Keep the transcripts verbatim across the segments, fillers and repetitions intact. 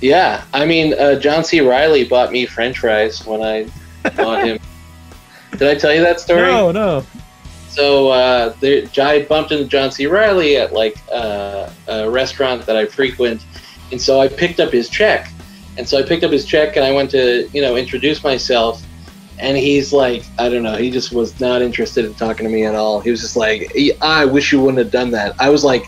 Yeah, I mean, uh, John C. Reilly bought me French fries when I bought him. Did I tell you that story? No, no. So uh, there, I bumped into John C. Reilly at like uh, a restaurant that I frequent, and so I picked up his check. And so I picked up his check, and I went to, you know, introduce myself, and he's like, I don't know, he just was not interested in talking to me at all. He was just like, I wish you wouldn't have done that. I was like,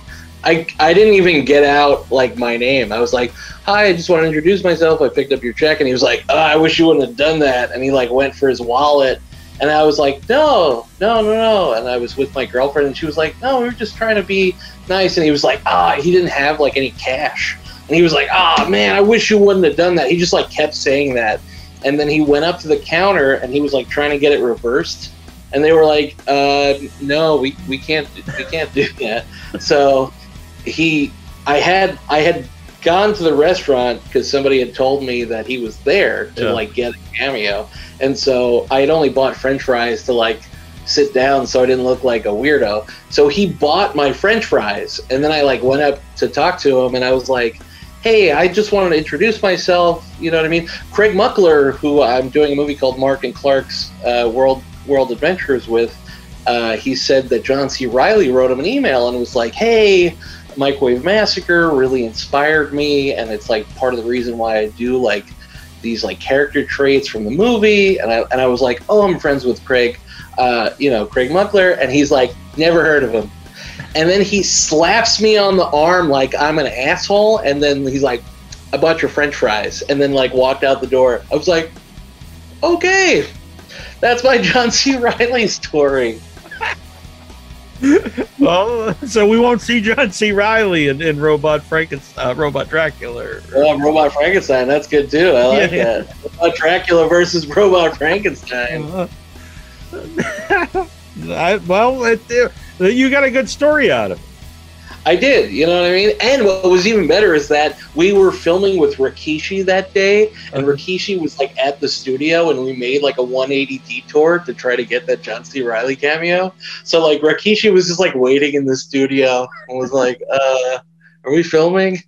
I, I didn't even get out, like, my name. I was like, hi, I just want to introduce myself. I picked up your check. And he was like, oh, I wish you wouldn't have done that. And he, like, went for his wallet. And I was like, no, no, no, no. And I was with my girlfriend, and she was like, no, we were just trying to be nice. And he was like, ah, oh, he didn't have, like, any cash. And he was like, ah, oh, man, I wish you wouldn't have done that. He just, like, kept saying that. And then he went up to the counter, and he was, like, trying to get it reversed. And they were like, uh, no, we, we, can't, we can't do that. So... He, I had, I had gone to the restaurant because somebody had told me that he was there to yeah. like get a cameo, and so I had only bought French fries to like sit down so I didn't look like a weirdo. So he bought my French fries, and then I like went up to talk to him, and I was like, "Hey, I just wanted to introduce myself." You know what I mean? Craig Muckler, who I'm doing a movie called Mark and Clark's uh, World World Adventures with, uh, he said that John C. Reilly wrote him an email and was like, "Hey, Microwave Massacre really inspired me, and it's like part of the reason why I do like these like character traits from the movie." And I and I was like, oh, I'm friends with Craig, uh, you know, Craig Muckler, and he's like, never heard of him. And then he slaps me on the arm like I'm an asshole, and then he's like, I bought your French fries, and then like walked out the door. I was like, okay, that's my John C. Reilly story. Well, so we won't see John C. Reilly in, in Robot Frankenstein, uh, Robot Dracula. Oh, Robot Frankenstein, that's good too. I like yeah. that. Robot Dracula versus Robot Frankenstein. Uh, I, well, it, it, you got a good story out of it. I did, you know what I mean? And what was even better is that we were filming with Rikishi that day, and Rikishi was like at the studio, and we made like a one eighty detour to try to get that John C. Reilly cameo. So like Rikishi was just like waiting in the studio and was like, uh, are we filming?